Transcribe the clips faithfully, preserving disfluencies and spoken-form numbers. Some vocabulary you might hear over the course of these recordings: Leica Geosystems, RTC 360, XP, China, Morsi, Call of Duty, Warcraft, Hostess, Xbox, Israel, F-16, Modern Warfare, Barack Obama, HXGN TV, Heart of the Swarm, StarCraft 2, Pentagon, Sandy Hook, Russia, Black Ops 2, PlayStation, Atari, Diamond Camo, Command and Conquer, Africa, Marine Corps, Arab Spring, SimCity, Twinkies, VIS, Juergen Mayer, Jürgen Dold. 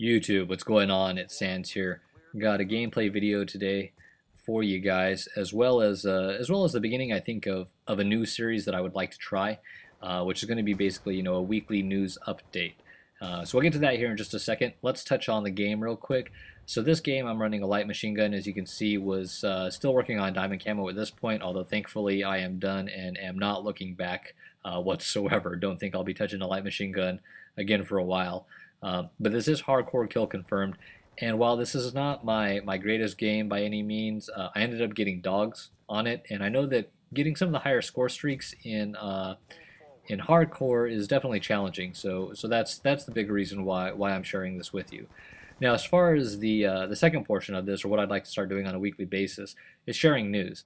YouTube, what's going on? It's Sans here. Got a gameplay video today for you guys, as well as uh, as well as the beginning, I think, of of a new series that I would like to try, uh, which is going to be basically, you know, a weekly news update. Uh, so we'll get to that here in just a second. Let's touch on the game real quick. So this game, I'm running a light machine gun, as you can see, was uh, still working on Diamond Camo at this point, although thankfully I am done and am not looking back uh, whatsoever. Don't think I'll be touching a light machine gun again for a while. Uh, but this is hardcore kill confirmed, and while this is not my, my greatest game by any means, uh, I ended up getting dogs on it, and I know that getting some of the higher score streaks in... Uh, in hardcore is definitely challenging, so so that's that's the big reason why why I'm sharing this with you. Now, as far as the uh, the second portion of this, or what I'd like to start doing on a weekly basis, is sharing news.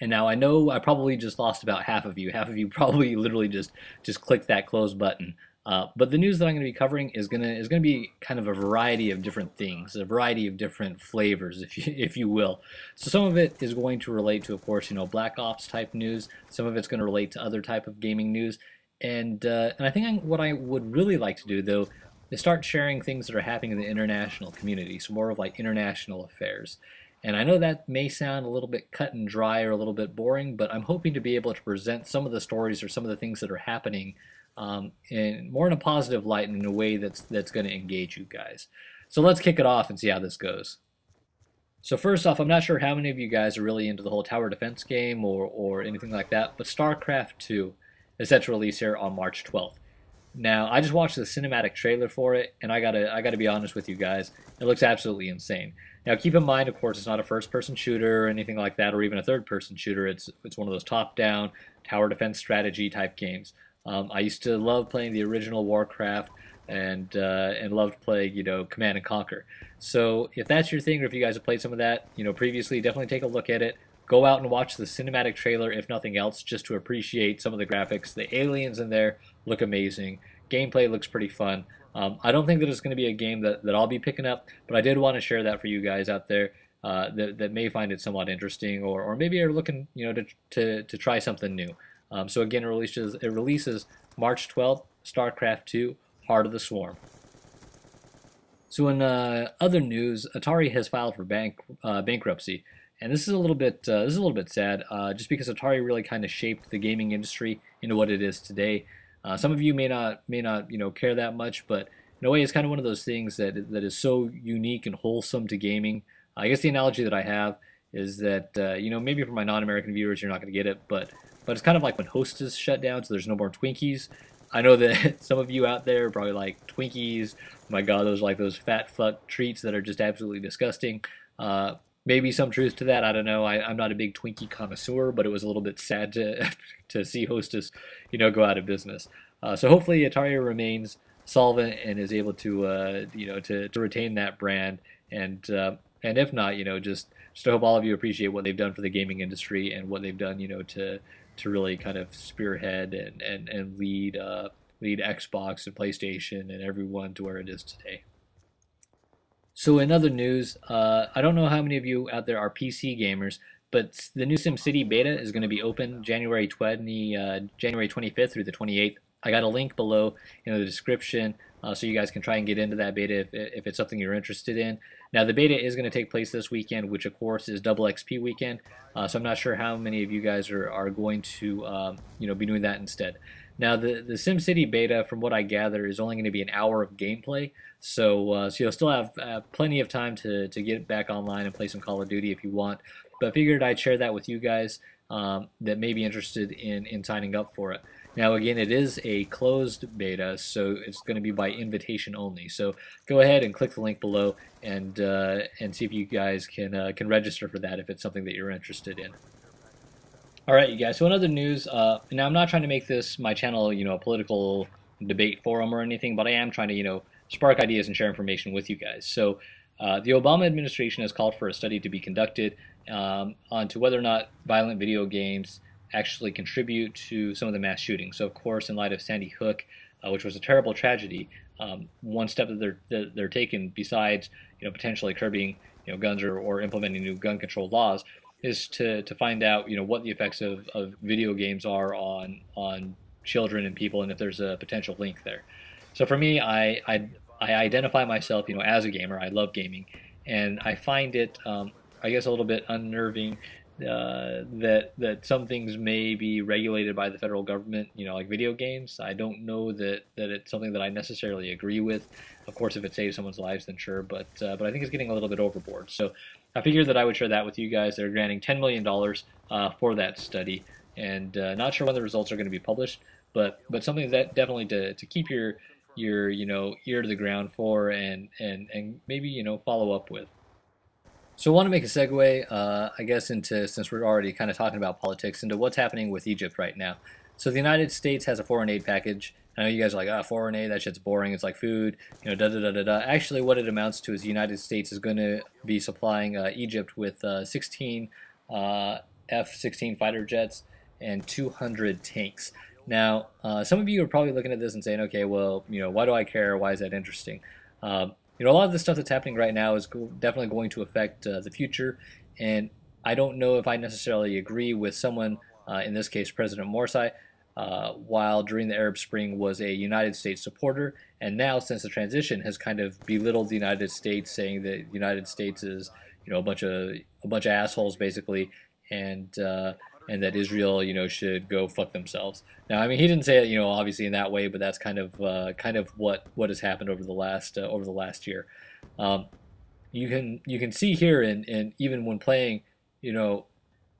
And now I know I probably just lost about half of you. Half of you probably literally just just clicked that close button. Uh, but the news that I'm going to be covering is gonna is gonna be kind of a variety of different things, a variety of different flavors, if you, if you will. So some of it is going to relate to, of course, you know, Black Ops type news. Some of it's going to relate to other type of gaming news. And, uh, and I think I, what I would really like to do, though, is start sharing things that are happening in the international community, so more of like international affairs. And I know that may sound a little bit cut and dry or a little bit boring, but I'm hoping to be able to present some of the stories or some of the things that are happening um, in more in a positive light and in a way that's, that's going to engage you guys. So let's kick it off and see how this goes. So first off, I'm not sure how many of you guys are really into the whole tower defense game or, or anything like that, but StarCraft two. Is set to release here on March twelfth. Now, I just watched the cinematic trailer for it, and I gotta, I gotta be honest with you guys, it looks absolutely insane. Now, keep in mind, of course, it's not a first-person shooter or anything like that, or even a third-person shooter. It's, it's one of those top-down tower defense strategy type games. Um, I used to love playing the original Warcraft, and uh, and loved playing, you know, Command and Conquer. So, if that's your thing, or if you guys have played some of that, you know, previously, definitely take a look at it. Go out and watch the cinematic trailer, if nothing else, just to appreciate some of the graphics. The aliens in there look amazing. Gameplay looks pretty fun. Um, I don't think that it's going to be a game that, that I'll be picking up, but I did want to share that for you guys out there uh, that, that may find it somewhat interesting, or, or maybe are looking, you know, to, to, to try something new. Um, so again, it releases, it releases March twelfth, StarCraft two, Heart of the Swarm. So in uh, other news, Atari has filed for bank, uh, bankruptcy. And this is a little bit uh, this is a little bit sad, uh, just because Atari really kind of shaped the gaming industry into what it is today. Uh, some of you may not may not you know care that much, but in a way, it's kind of one of those things that that is so unique and wholesome to gaming. I guess the analogy that I have is that uh, you know maybe for my non-American viewers, you're not going to get it, but but it's kind of like when Hostess shut down, so there's no more Twinkies. I know that some of you out there are probably like, Twinkies, my God, those are like those fat fuck treats that are just absolutely disgusting. Uh, Maybe some truth to that, I don't know. I, I'm not a big Twinkie connoisseur, but it was a little bit sad to to see Hostess, you know, go out of business. Uh, so hopefully Atari remains solvent and is able to, uh, you know, to, to retain that brand. And uh, and if not, you know, just just hope all of you appreciate what they've done for the gaming industry and what they've done, you know, to to really kind of spearhead and and and lead uh, lead Xbox and PlayStation and everyone to where it is today. So in other news, uh, I don't know how many of you out there are P C gamers, but the new SimCity beta is going to be open January twentieth, uh, January twenty-fifth through the twenty-eighth. I got a link below in the description, uh, so you guys can try and get into that beta if, if it's something you're interested in. Now, the beta is going to take place this weekend, which of course is Double X P weekend. Uh, so I'm not sure how many of you guys are are going to um, you know be doing that instead. Now, the, the SimCity beta, from what I gather, is only going to be an hour of gameplay, so, uh, so you'll still have uh, plenty of time to, to get back online and play some Call of Duty if you want, but I figured I'd share that with you guys um, that may be interested in, in signing up for it. Now, again, it is a closed beta, so it's going to be by invitation only, so go ahead and click the link below and, uh, and see if you guys can, uh, can register for that if it's something that you're interested in. Alright, you guys, so in other news, uh, now I'm not trying to make this, my channel, you know, a political debate forum or anything, but I am trying to, you know, spark ideas and share information with you guys. So, uh, the Obama administration has called for a study to be conducted um, on to whether or not violent video games actually contribute to some of the mass shootings. So, of course, in light of Sandy Hook, uh, which was a terrible tragedy, um, one step that they're, that they're taking, besides, you know, potentially curbing, you know, guns or, or implementing new gun control laws, is to, to find out, you know, what the effects of, of video games are on on children and people, and if there's a potential link there. So for me, I, I I identify myself, you know, as a gamer. I love gaming, and I find it, um, I guess, a little bit unnerving uh, that that some things may be regulated by the federal government, you know, like video games. I don't know that that it's something that I necessarily agree with. Of course, if it saves someone's lives, then sure, but uh, but I think it's getting a little bit overboard. So I figured that I would share that with you guys. They're granting ten million dollars uh, for that study, and uh, not sure when the results are going to be published, but but something that definitely to to keep your your you know ear to the ground for, and and and maybe you know follow up with. So I want to make a segue, uh, I guess, into, since we're already kind of talking about politics, into what's happening with Egypt right now. So the United States has a foreign aid package. I know you guys are like, ah, foreign aid, that shit's boring, it's like food, you know, da-da-da-da-da. Actually, what it amounts to is the United States is going to be supplying uh, Egypt with uh, sixteen F sixteen fighter jets and two hundred tanks. Now, uh, some of you are probably looking at this and saying, okay, well, you know, why do I care? Why is that interesting? Uh, you know, a lot of the stuff that's happening right now is go definitely going to affect uh, the future, and I don't know if I necessarily agree with someone, uh, in this case, President Morsi, Uh, while during the Arab Spring was a United States supporter, and now since the transition has kind of belittled the United States, saying that the United States is, you know, a bunch of a bunch of assholes basically, and uh, and that Israel, you know, should go fuck themselves. Now, I mean, he didn't say it, you know, obviously in that way, but that's kind of uh, kind of what what has happened over the last uh, over the last year. Um, you can you can see here, and and even when playing, you know,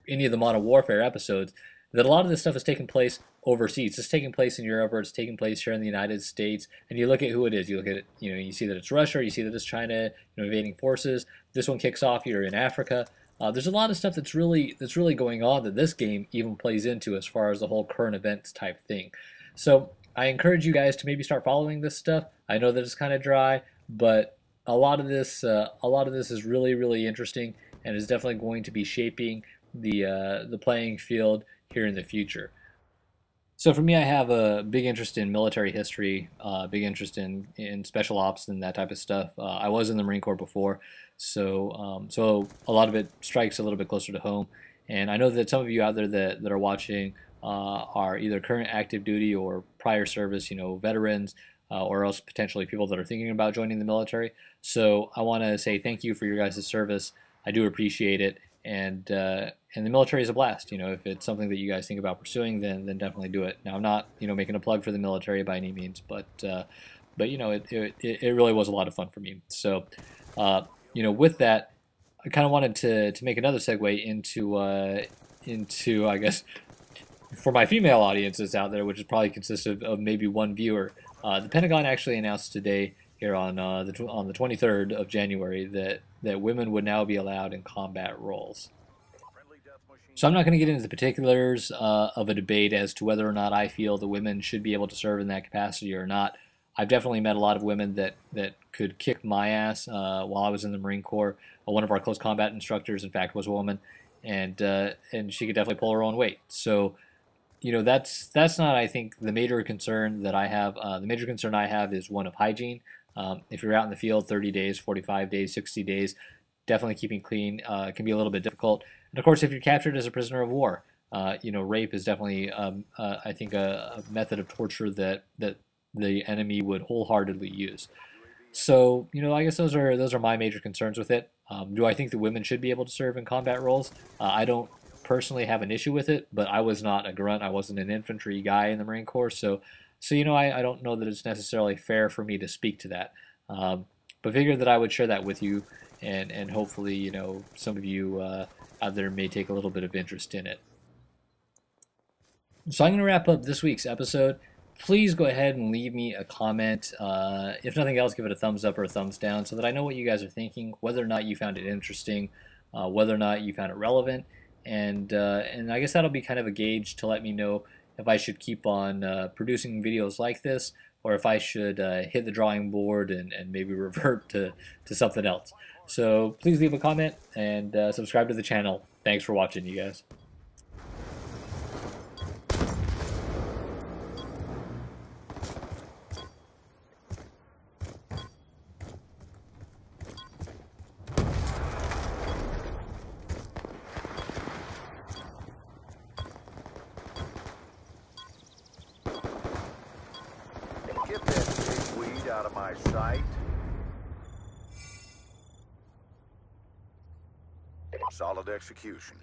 any of the Modern Warfare episodes, that a lot of this stuff is taking place overseas. It's taking place in Europe, or it's taking place here in the United States, and you look at who it is. You look at it, you know, you see that it's Russia, you see that it's China, you know, invading forces. This one kicks off, you're in Africa. Uh, there's a lot of stuff that's really that's really going on that this game even plays into, as far as the whole current events type thing. So I encourage you guys to maybe start following this stuff. I know that it's kind of dry, but a lot of this uh, a lot of this is really, really interesting, and is definitely going to be shaping the uh, the playing field here in the future. So for me, I have a big interest in military history, uh, big interest in, in special ops and that type of stuff. Uh, I was in the Marine Corps before, so um, so a lot of it strikes a little bit closer to home. And I know that some of you out there that, that are watching uh, are either current active duty or prior service, you know, veterans, uh, or else potentially people that are thinking about joining the military. So I want to say thank you for your guys' service. I do appreciate it. And uh, and the military is a blast. You know, if it's something that you guys think about pursuing, then then definitely do it. Now, I'm not, you know, making a plug for the military by any means, but uh, but you know, it, it it really was a lot of fun for me. So, uh, you know, with that, I kind of wanted to to make another segue into uh, into I guess for my female audiences out there, which is probably consists of, of maybe one viewer. Uh, the Pentagon actually announced today, here on uh, the on the twenty-third of January, that that women would now be allowed in combat roles. So I'm not going to get into the particulars uh, of a debate as to whether or not I feel the women should be able to serve in that capacity or not. I've definitely met a lot of women that that could kick my ass uh, while I was in the Marine Corps. Uh, one of our close combat instructors, in fact, was a woman, and uh, and she could definitely pull her own weight. So, you know, that's that's not, I think, the major concern that I have. Uh, the major concern I have is one of hygiene. Um, if you're out in the field thirty days, forty-five days, sixty days, definitely keeping clean uh, can be a little bit difficult. And of course, if you're captured as a prisoner of war, uh, you know, rape is definitely, um, uh, I think, a, a method of torture that that the enemy would wholeheartedly use. So, you know, I guess those are those are my major concerns with it. Um, do I think that women should be able to serve in combat roles? Uh, I don't personally have an issue with it, but I was not a grunt. I wasn't an infantry guy in the Marine Corps, so. So, you know, I, I don't know that it's necessarily fair for me to speak to that. Um, but figured that I would share that with you, and, and hopefully, you know, some of you uh, out there may take a little bit of interest in it. So I'm going to wrap up this week's episode. Please go ahead and leave me a comment. Uh, if nothing else, give it a thumbs up or a thumbs down so that I know what you guys are thinking, whether or not you found it interesting, uh, whether or not you found it relevant. And, uh, and I guess that'll be kind of a gauge to let me know if I should keep on uh, producing videos like this, or if I should uh, hit the drawing board and, and maybe revert to, to something else. So please leave a comment and uh, subscribe to the channel. Thanks for watching, you guys. Out of my by sight. Solid execution.